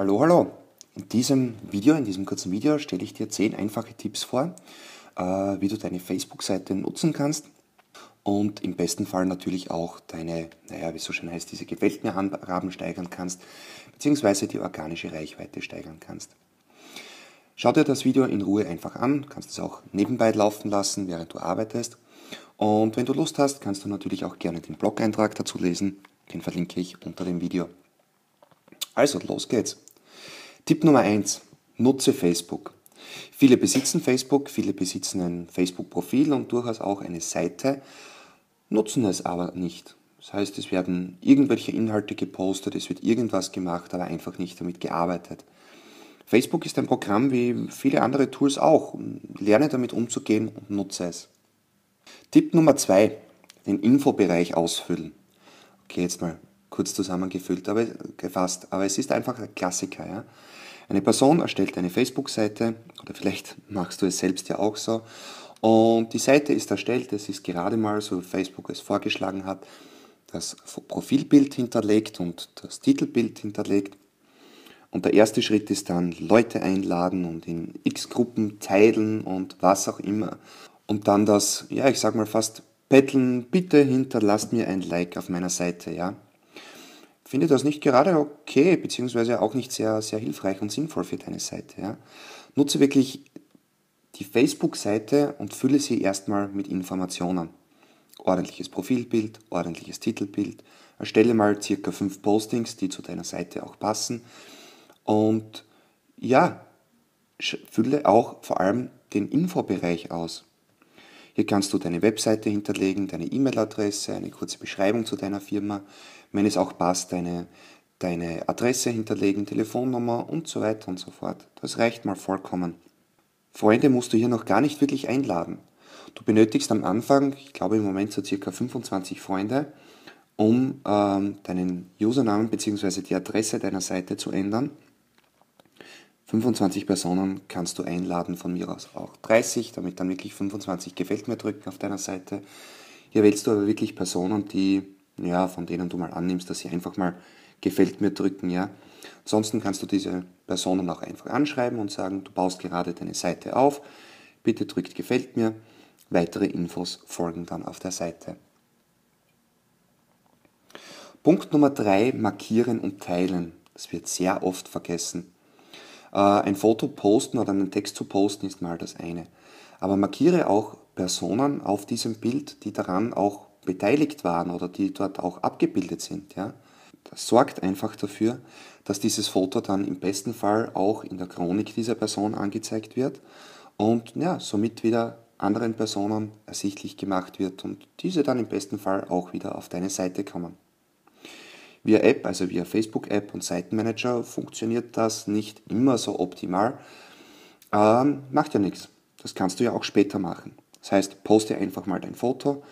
Hallo, hallo! In diesem kurzen Video stelle ich dir 10 einfache Tipps vor, wie du deine Facebook-Seite nutzen kannst und im besten Fall natürlich auch deine, wie es so schön heißt, diese Gefällt mir Angaben steigern kannst, beziehungsweise die organische Reichweite steigern kannst. Schau dir das Video in Ruhe einfach an, kannst es auch nebenbei laufen lassen, während du arbeitest. Und wenn du Lust hast, kannst du natürlich auch gerne den Blog-Eintrag dazu lesen, den verlinke ich unter dem Video. Also, los geht's. Tipp Nummer 1. Nutze Facebook. Viele besitzen Facebook, viele besitzen ein Facebook-Profil und durchaus auch eine Seite, nutzen es aber nicht. Das heißt, es werden irgendwelche Inhalte gepostet, es wird irgendwas gemacht, aber einfach nicht damit gearbeitet. Facebook ist ein Programm wie viele andere Tools auch. Lerne damit umzugehen und nutze es. Tipp Nummer 2. Den Infobereich ausfüllen. Okay, jetzt mal kurz zusammengefasst, aber es ist einfach ein Klassiker. Ja? Eine Person erstellt eine Facebook-Seite, oder vielleicht machst du es selbst ja auch so, und die Seite ist erstellt, es ist gerade mal, so Facebook es vorgeschlagen hat, das Profilbild hinterlegt und das Titelbild hinterlegt. Und der erste Schritt ist dann, Leute einladen und in X-Gruppen teilen und was auch immer. Und dann das, ja, ich sag mal fast betteln, bitte hinterlasst mir ein Like auf meiner Seite, ja. Finde das nicht gerade okay, beziehungsweise auch nicht sehr, sehr hilfreich und sinnvoll für deine Seite. Ja? Nutze wirklich die Facebook-Seite und fülle sie erstmal mit Informationen. Ordentliches Profilbild, ordentliches Titelbild. Erstelle mal ca. 5 Postings, die zu deiner Seite auch passen. Und ja, fülle auch vor allem den Infobereich aus. Hier kannst du deine Webseite hinterlegen, deine E-Mail-Adresse, eine kurze Beschreibung zu deiner Firma, wenn es auch passt, deine Adresse hinterlegen, Telefonnummer und so weiter und so fort. Das reicht mal vollkommen. Freunde musst du hier noch gar nicht wirklich einladen. Du benötigst am Anfang, ich glaube im Moment so circa 25 Freunde, um deinen Usernamen bzw. die Adresse deiner Seite zu ändern. 25 Personen kannst du einladen, von mir aus auch 30, damit dann wirklich 25 gefällt mir drücken auf deiner Seite. Hier wählst du aber wirklich Personen, die, ja, von denen du mal annimmst, dass sie einfach mal gefällt mir drücken, ja. Ansonsten kannst du diese Personen auch einfach anschreiben und sagen, du baust gerade deine Seite auf, bitte drückt gefällt mir. Weitere Infos folgen dann auf der Seite. Punkt Nummer 3, markieren und teilen. Das wird sehr oft vergessen. Ein Foto posten oder einen Text zu posten ist mal das eine. Aber markiere auch Personen auf diesem Bild, die daran auch beteiligt waren oder die dort auch abgebildet sind. Ja? Das sorgt einfach dafür, dass dieses Foto dann im besten Fall auch in der Chronik dieser Person angezeigt wird und ja, somit wieder anderen Personen ersichtlich gemacht wird und diese dann im besten Fall auch wieder auf deine Seite kommen. Via App, also via Facebook-App und Seitenmanager funktioniert das nicht immer so optimal. Macht ja nichts. Das kannst du ja auch später machen. Das heißt, poste einfach mal dein Foto,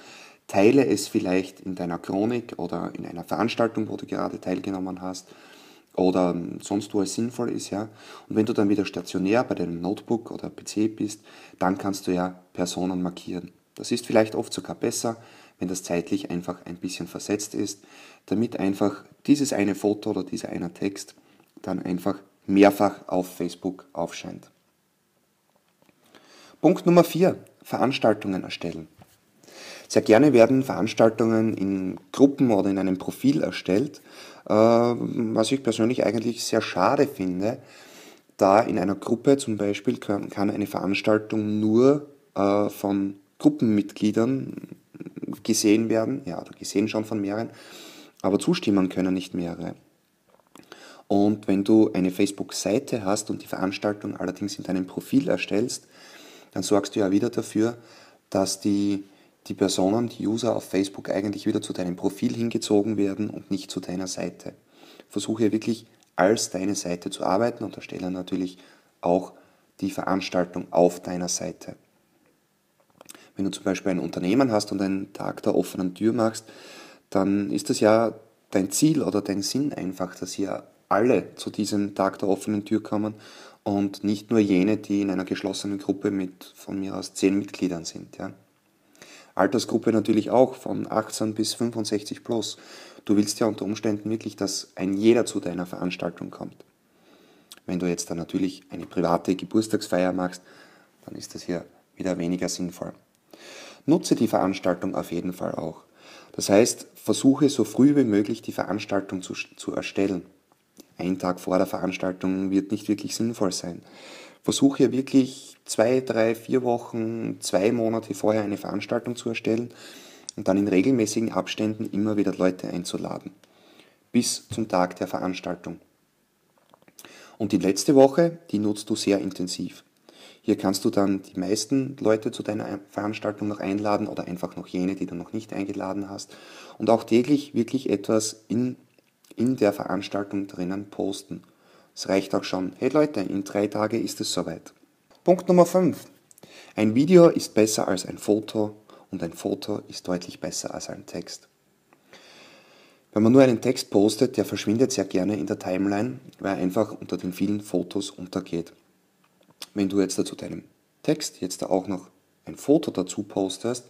teile es vielleicht in deiner Chronik oder in einer Veranstaltung, wo du gerade teilgenommen hast oder sonst wo es sinnvoll ist. Ja. Und wenn du dann wieder stationär bei deinem Notebook oder PC bist, dann kannst du ja Personen markieren. Das ist vielleicht oft sogar besser, wenn das zeitlich einfach ein bisschen versetzt ist, damit einfach dieses eine Foto oder dieser eine Text dann einfach mehrfach auf Facebook aufscheint. Punkt Nummer 4, Veranstaltungen erstellen. Sehr gerne werden Veranstaltungen in Gruppen oder in einem Profil erstellt, was ich persönlich eigentlich sehr schade finde, da in einer Gruppe zum Beispiel kann eine Veranstaltung nur von Gruppenmitgliedern gesehen werden, ja, oder gesehen schon von mehreren, aber zustimmen können nicht mehrere. Und wenn du eine Facebook-Seite hast und die Veranstaltung allerdings in deinem Profil erstellst, dann sorgst du ja wieder dafür, dass die Personen, die User auf Facebook eigentlich wieder zu deinem Profil hingezogen werden und nicht zu deiner Seite. Versuche wirklich als deine Seite zu arbeiten und erstelle natürlich auch die Veranstaltung auf deiner Seite. Wenn du zum Beispiel ein Unternehmen hast und einen Tag der offenen Tür machst, dann ist das ja dein Ziel oder dein Sinn einfach, dass hier alle zu diesem Tag der offenen Tür kommen und nicht nur jene, die in einer geschlossenen Gruppe mit von mir aus 10 Mitgliedern sind. Ja. Altersgruppe natürlich auch, von 18 bis 65 plus. Du willst ja unter Umständen wirklich, dass ein jeder zu deiner Veranstaltung kommt. Wenn du jetzt dann natürlich eine private Geburtstagsfeier machst, dann ist das hier wieder weniger sinnvoll. Nutze die Veranstaltung auf jeden Fall auch. Das heißt, versuche so früh wie möglich die Veranstaltung zu erstellen. Ein Tag vor der Veranstaltung wird nicht wirklich sinnvoll sein. Versuche wirklich 2, 3, 4 Wochen, 2 Monate vorher eine Veranstaltung zu erstellen und dann in regelmäßigen Abständen immer wieder Leute einzuladen. Bis zum Tag der Veranstaltung. Und die letzte Woche, die nutzt du sehr intensiv. Hier kannst du dann die meisten Leute zu deiner Veranstaltung noch einladen oder einfach noch jene, die du noch nicht eingeladen hast. Und auch täglich wirklich etwas in der Veranstaltung drinnen posten. Es reicht auch schon. Hey Leute, in 3 Tagen ist es soweit. Punkt Nummer 5. Ein Video ist besser als ein Foto und ein Foto ist deutlich besser als ein Text. Wenn man nur einen Text postet, der verschwindet sehr gerne in der Timeline, weil er einfach unter den vielen Fotos untergeht. Wenn du jetzt zu deinem Text jetzt auch noch ein Foto dazu postest,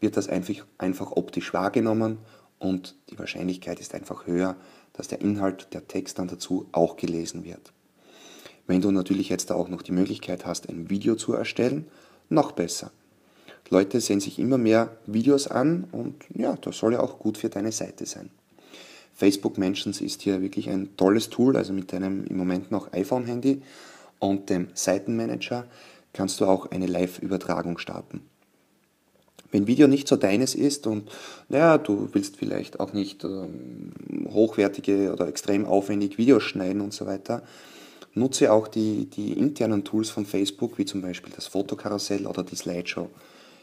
wird das einfach optisch wahrgenommen und die Wahrscheinlichkeit ist einfach höher, dass der Inhalt, der Text dann dazu auch gelesen wird. Wenn du natürlich jetzt auch noch die Möglichkeit hast, ein Video zu erstellen, noch besser. Leute sehen sich immer mehr Videos an und ja, das soll ja auch gut für deine Seite sein. Facebook Mentions ist hier wirklich ein tolles Tool, also mit deinem im Moment noch iPhone-Handy und dem Seitenmanager kannst du auch eine Live-Übertragung starten. Wenn Video nicht so deines ist und naja, du willst vielleicht auch nicht hochwertige oder extrem aufwendig Videos schneiden und so weiter, nutze auch die internen Tools von Facebook, wie zum Beispiel das Fotokarussell oder die Slideshow.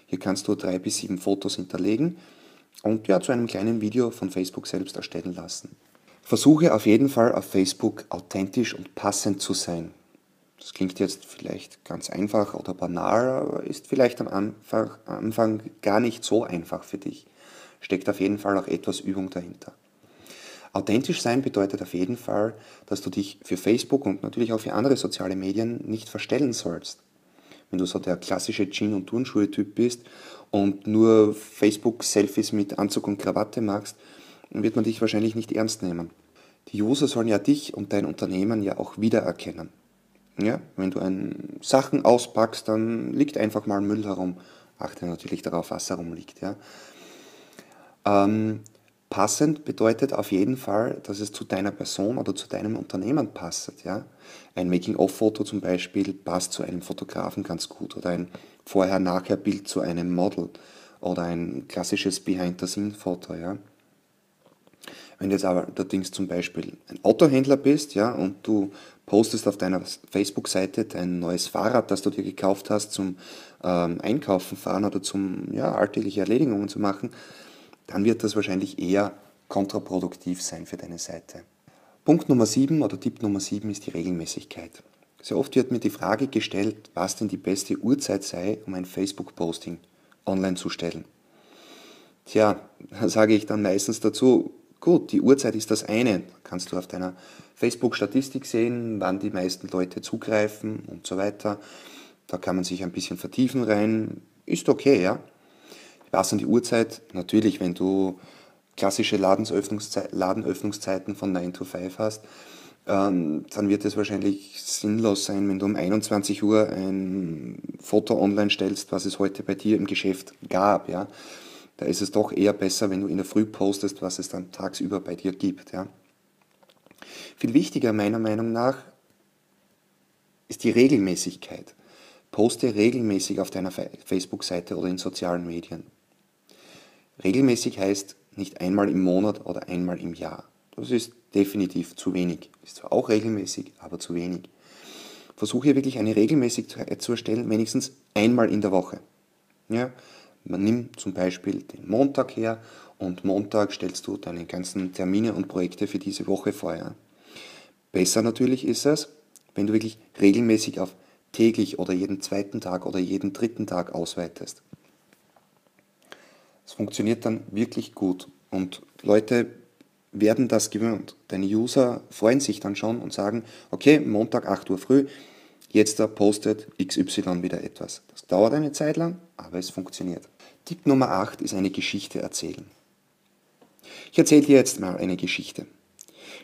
Hier kannst du 3 bis 7 Fotos hinterlegen und ja, zu einem kleinen Video von Facebook selbst erstellen lassen. Versuche auf jeden Fall auf Facebook authentisch und passend zu sein. Das klingt jetzt vielleicht ganz einfach oder banal, aber ist vielleicht am Anfang gar nicht so einfach für dich. Steckt auf jeden Fall auch etwas Übung dahinter. Authentisch sein bedeutet auf jeden Fall, dass du dich für Facebook und natürlich auch für andere soziale Medien nicht verstellen sollst. Wenn du so der klassische Jeans- und Turnschuhe-Typ bist und nur Facebook-Selfies mit Anzug und Krawatte machst, wird man dich wahrscheinlich nicht ernst nehmen. Die User sollen ja dich und dein Unternehmen ja auch wiedererkennen. Ja, wenn du Sachen auspackst, dann liegt einfach mal Müll herum. Achte natürlich darauf, was herumliegt. Ja. Passend bedeutet auf jeden Fall, dass es zu deiner Person oder zu deinem Unternehmen passt. Ja. Ein Making-of-Foto zum Beispiel passt zu einem Fotografen ganz gut oder ein Vorher-Nachher-Bild zu einem Model oder ein klassisches Behind-the-Scene-Foto. Ja. Wenn du jetzt allerdings zum Beispiel ein Autohändler bist, ja, und du postest auf deiner Facebook-Seite dein neues Fahrrad, das du dir gekauft hast, zum Einkaufen fahren oder zum alltägliche Erledigungen zu machen, dann wird das wahrscheinlich eher kontraproduktiv sein für deine Seite. Punkt Nummer 7 oder Tipp Nummer 7 ist die Regelmäßigkeit. Sehr oft wird mir die Frage gestellt, was denn die beste Uhrzeit sei, um ein Facebook-Posting online zu stellen. Tja, da sage ich dann meistens dazu, gut, die Uhrzeit ist das eine, kannst du auf deiner Facebook-Statistik sehen, wann die meisten Leute zugreifen und so weiter. Da kann man sich ein bisschen vertiefen rein, ist okay, ja. Was an die Uhrzeit? Natürlich, wenn du klassische Ladenöffnungszeiten von 9 to 5 hast, dann wird es wahrscheinlich sinnlos sein, wenn du um 21 Uhr ein Foto online stellst, was es heute bei dir im Geschäft gab, ja. Da ist es doch eher besser, wenn du in der Früh postest, was es dann tagsüber bei dir gibt. Ja. Viel wichtiger meiner Meinung nach ist die Regelmäßigkeit. Poste regelmäßig auf deiner Facebook-Seite oder in sozialen Medien. Regelmäßig heißt nicht einmal im Monat oder einmal im Jahr. Das ist definitiv zu wenig. Ist zwar auch regelmäßig, aber zu wenig. Versuche wirklich eine Regelmäßigkeit zu erstellen, wenigstens einmal in der Woche. Ja. Man nimmt zum Beispiel den Montag her und Montag stellst du deine ganzen Termine und Projekte für diese Woche vorher. Besser natürlich ist es, wenn du wirklich regelmäßig auf täglich oder jeden zweiten Tag oder jeden dritten Tag ausweitest. Es funktioniert dann wirklich gut und Leute werden das gewöhnt. Deine User freuen sich dann schon und sagen, okay, Montag 8 Uhr früh, jetzt da postet XY wieder etwas. Das dauert eine Zeit lang, aber es funktioniert. Tipp Nummer 8 ist eine Geschichte erzählen. Ich erzähle dir jetzt mal eine Geschichte.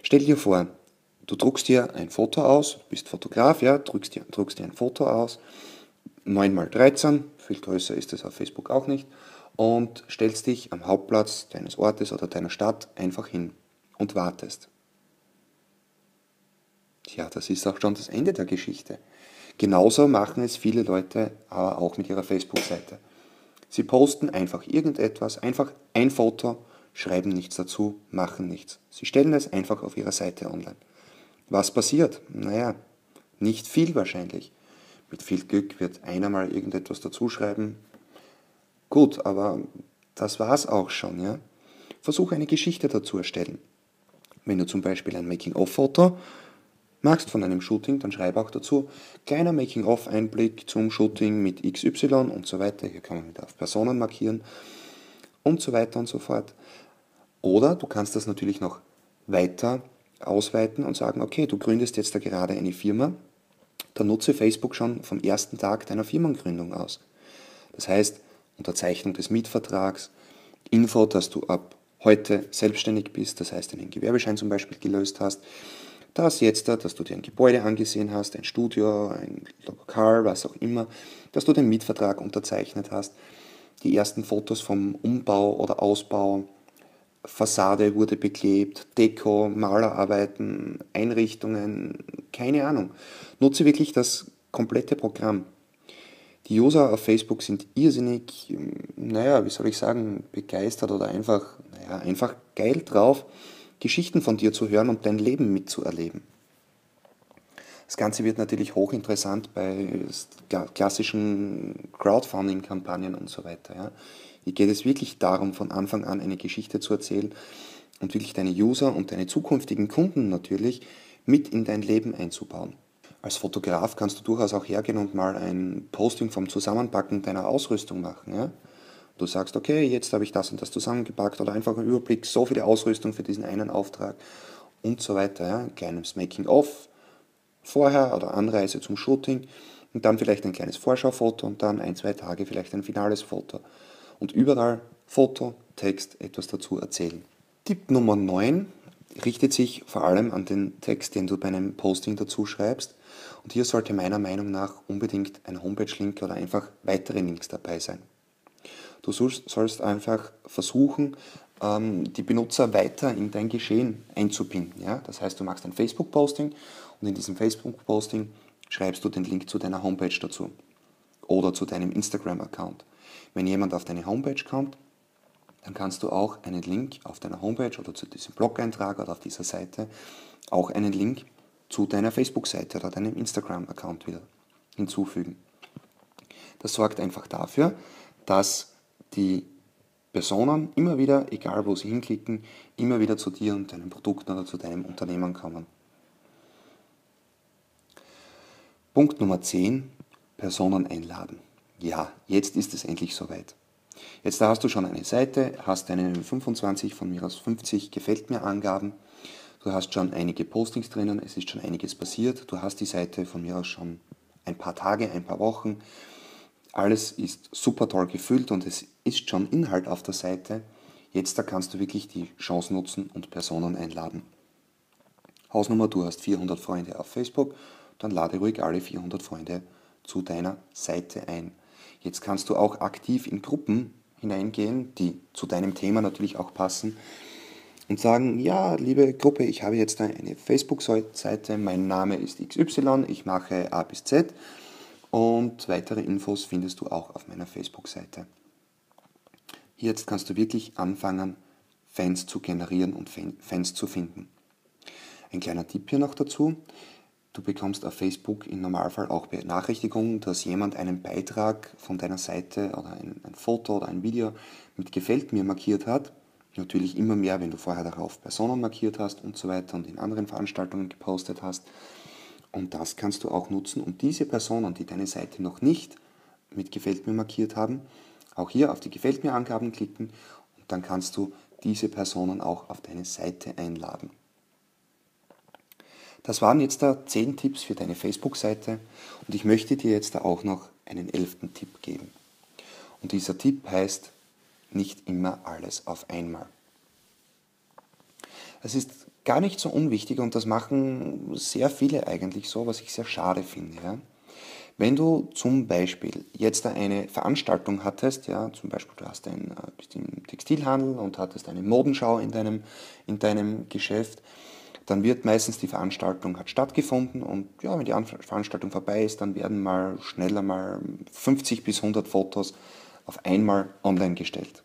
Stell dir vor, Du druckst dir ein Foto aus, du bist Fotograf, ja, druckst dir ein Foto aus, 9x13, viel größer ist es auf Facebook auch nicht, und stellst dich am Hauptplatz deines Ortes oder deiner Stadt einfach hin und wartest. Tja, das ist auch schon das Ende der Geschichte. Genauso machen es viele Leute aber auch mit ihrer Facebook-Seite. Sie posten einfach irgendetwas, einfach ein Foto, schreiben nichts dazu, machen nichts. Sie stellen es einfach auf ihrer Seite online. Was passiert? Naja, nicht viel wahrscheinlich. Mit viel Glück wird einer mal irgendetwas dazuschreiben. Gut, aber das war's auch schon, ja? Versuche eine Geschichte dazu erstellen. Wenn du zum Beispiel ein Making-of-Foto machst von einem Shooting, dann schreibe auch dazu, kleiner Making-of-Einblick zum Shooting mit XY und so weiter. Hier kann man wieder auf Personen markieren und so weiter und so fort. Oder du kannst das natürlich noch weiter ausweiten und sagen, okay, du gründest jetzt da gerade eine Firma, dann nutze Facebook schon vom ersten Tag deiner Firmengründung aus. Das heißt, Unterzeichnung des Mietvertrags, Info, dass du ab heute selbstständig bist, das heißt, einen Gewerbeschein zum Beispiel gelöst hast, das jetzt, dass du dir ein Gebäude angesehen hast, ein Studio, ein Lokal, was auch immer, dass du den Mietvertrag unterzeichnet hast, die ersten Fotos vom Umbau oder Ausbau, Fassade wurde beklebt, Deko, Malerarbeiten, Einrichtungen, keine Ahnung. Nutze wirklich das komplette Programm. Die User auf Facebook sind irrsinnig, naja, wie soll ich sagen, begeistert oder einfach, naja, einfach geil drauf, Geschichten von dir zu hören und dein Leben mitzuerleben. Das Ganze wird natürlich hochinteressant bei klassischen Crowdfunding-Kampagnen und so weiter. Ja. Hier geht es wirklich darum, von Anfang an eine Geschichte zu erzählen und wirklich deine User und deine zukünftigen Kunden natürlich mit in dein Leben einzubauen. Als Fotograf kannst du durchaus auch hergehen und mal ein Posting vom Zusammenpacken deiner Ausrüstung machen. Ja? Du sagst, okay, jetzt habe ich das und das zusammengepackt oder einfach einen Überblick, so viele Ausrüstung für diesen einen Auftrag und so weiter. Ja? Ein kleines Making-of vorher oder Anreise zum Shooting und dann vielleicht ein kleines Vorschaufoto und dann 1-2 Tage vielleicht ein finales Foto. Und überall Foto, Text, etwas dazu erzählen. Tipp Nummer 9 richtet sich vor allem an den Text, den du bei einem Posting dazu schreibst. Und hier sollte meiner Meinung nach unbedingt ein Homepage-Link oder einfach weitere Links dabei sein. Du sollst einfach versuchen, die Benutzer weiter in dein Geschehen einzubinden. Ja? Das heißt, du machst ein Facebook-Posting und in diesem Facebook-Posting schreibst du den Link zu deiner Homepage dazu oder zu deinem Instagram-Account. Wenn jemand auf deine Homepage kommt, dann kannst du auch einen Link auf deiner Homepage oder zu diesem Blog-Eintrag oder auf dieser Seite auch einen Link zu deiner Facebook-Seite oder deinem Instagram-Account wieder hinzufügen. Das sorgt einfach dafür, dass die Personen immer wieder, egal wo sie hinklicken, immer wieder zu dir und deinen Produkten oder zu deinem Unternehmen kommen. Punkt Nummer 10, Personen einladen. Ja, jetzt ist es endlich soweit. Jetzt hast du schon eine Seite, hast deine 25 von mir aus 50 gefällt mir Angaben, du hast schon einige Postings drinnen, es ist schon einiges passiert, du hast die Seite von mir aus schon ein paar Tage, ein paar Wochen, alles ist super toll gefüllt und es ist schon Inhalt auf der Seite, jetzt da kannst du wirklich die Chance nutzen und Personen einladen. Hausnummer, du hast 400 Freunde auf Facebook, dann lade ruhig alle 400 Freunde zu deiner Seite ein. Jetzt kannst du auch aktiv in Gruppen hineingehen, die zu deinem Thema natürlich auch passen und sagen, ja, liebe Gruppe, ich habe jetzt eine Facebook-Seite, mein Name ist XY, ich mache A bis Z und weitere Infos findest du auch auf meiner Facebook-Seite. Jetzt kannst du wirklich anfangen, Fans zu generieren und Fans zu finden. Ein kleiner Tipp hier noch dazu. Du bekommst auf Facebook im Normalfall auch Benachrichtigungen, dass jemand einen Beitrag von deiner Seite oder ein Foto oder ein Video mit Gefällt mir markiert hat. Natürlich immer mehr, wenn du vorher darauf Personen markiert hast und so weiter und in anderen Veranstaltungen gepostet hast. Und das kannst du auch nutzen, um diese Personen, die deine Seite noch nicht mit Gefällt mir markiert haben, auch hier auf die Gefällt mir Angaben klicken und dann kannst du diese Personen auch auf deine Seite einladen. Das waren jetzt da 10 Tipps für deine Facebook-Seite und ich möchte dir jetzt da auch noch einen 11. Tipp geben. Und dieser Tipp heißt, nicht immer alles auf einmal. Es ist gar nicht so unwichtig, und das machen sehr viele eigentlich so, was ich sehr schade finde. Ja. Wenn du zum Beispiel jetzt eine Veranstaltung hattest, ja, zum Beispiel du hast bist im Textilhandel und hattest eine Modenschau in deinem Geschäft, dann wird meistens die Veranstaltung hat stattgefunden, und ja, wenn die Veranstaltung vorbei ist, dann werden mal schneller mal 50 bis 100 Fotos auf einmal online gestellt.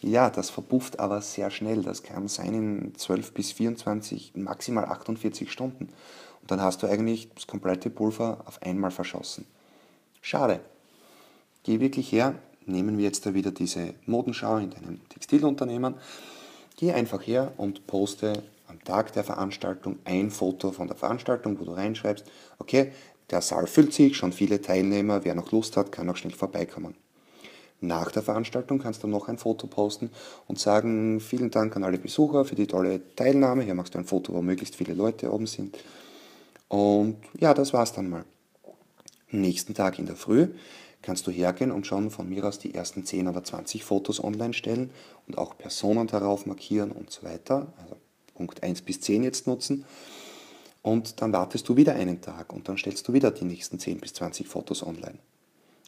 Ja, das verpufft aber sehr schnell. Das kann sein in 12 bis 24, maximal 48 Stunden. Und dann hast du eigentlich das komplette Pulver auf einmal verschossen. Schade. Geh wirklich her, nehmen wir jetzt da wieder diese Modenschau in deinem Textilunternehmen. Geh einfach her und poste am Tag der Veranstaltung ein Foto von der Veranstaltung, wo du reinschreibst, okay, der Saal füllt sich, schon viele Teilnehmer, wer noch Lust hat, kann noch schnell vorbeikommen. Nach der Veranstaltung kannst du noch ein Foto posten und sagen, vielen Dank an alle Besucher für die tolle Teilnahme. Hier machst du ein Foto, wo möglichst viele Leute oben sind. Und ja, das war's dann mal. Nächsten Tag in der Früh kannst du hergehen und schon von mir aus die ersten 10 oder 20 Fotos online stellen und auch Personen darauf markieren und so weiter. Also Punkt 1 bis 10 jetzt nutzen. Und dann wartest du wieder einen Tag und dann stellst du wieder die nächsten 10 bis 20 Fotos online.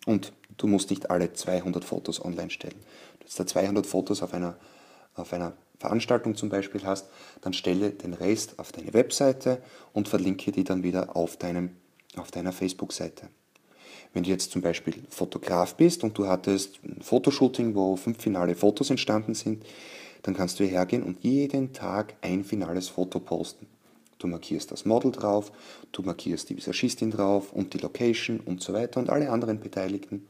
Und du musst nicht alle 200 Fotos online stellen. Wenn du da 200 Fotos auf einer Veranstaltung zum Beispiel hast, dann stelle den Rest auf deine Webseite und verlinke die dann wieder auf deiner Facebook-Seite. Wenn du jetzt zum Beispiel Fotograf bist und du hattest ein Fotoshooting, wo 5 finale Fotos entstanden sind, dann kannst du hergehen und jeden Tag ein finales Foto posten. Du markierst das Model drauf, du markierst die Visagistin drauf und die Location und so weiter und alle anderen Beteiligten.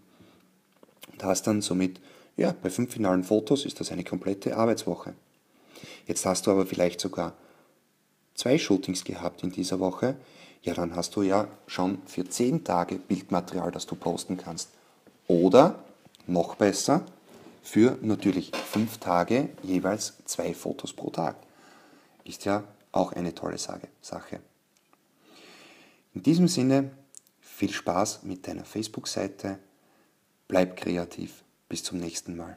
Und hast dann somit, ja, bei 5 finalen Fotos ist das eine komplette Arbeitswoche. Jetzt hast du aber vielleicht sogar 2 Shootings gehabt in dieser Woche. Ja, dann hast du ja schon für 10 Tage Bildmaterial, das du posten kannst. Oder, noch besser, für natürlich 5 Tage jeweils 2 Fotos pro Tag. Ist ja auch eine tolle Sache. In diesem Sinne, viel Spaß mit deiner Facebook-Seite. Bleib kreativ. Bis zum nächsten Mal.